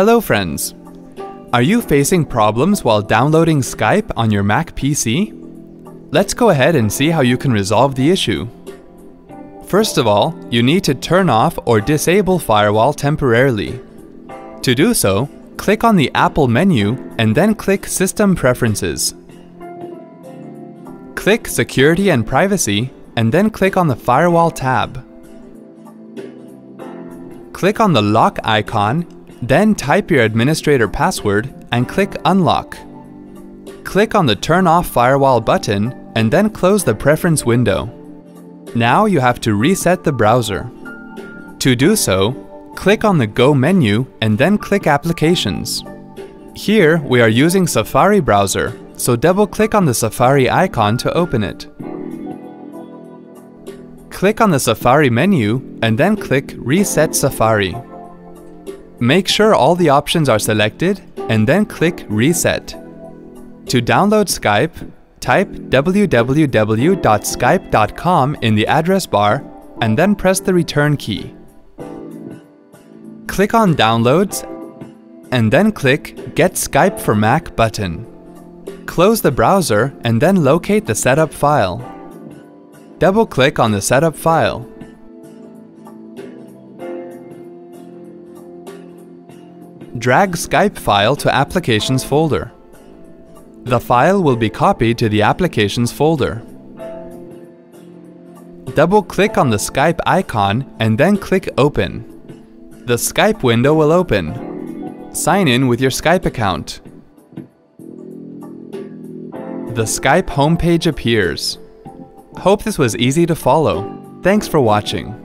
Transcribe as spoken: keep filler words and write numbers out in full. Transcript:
Hello friends! Are you facing problems while downloading Skype on your Mac P C? Let's go ahead and see how you can resolve the issue. First of all, you need to turn off or disable Firewall temporarily. To do so, click on the Apple menu and then click System Preferences. Click Security and Privacy and then click on the Firewall tab. Click on the lock icon, then type your administrator password and click Unlock. Click on the Turn Off Firewall button and then close the preference window. Now you have to reset the browser. To do so, click on the Go menu and then click Applications. Here we are using Safari browser, so double-click on the Safari icon to open it. Click on the Safari menu and then click Reset Safari. Make sure all the options are selected and then click Reset. To download Skype, type w w w dot skype dot com in the address bar and then press the return key. Click on Downloads and then click Get Skype for Mac button. Close the browser and then locate the setup file. Double-click on the setup file. Drag Skype file to Applications folder. The file will be copied to the Applications folder. Double-click on the Skype icon and then click Open. The Skype window will open. Sign in with your Skype account. The Skype homepage appears. Hope this was easy to follow. Thanks for watching.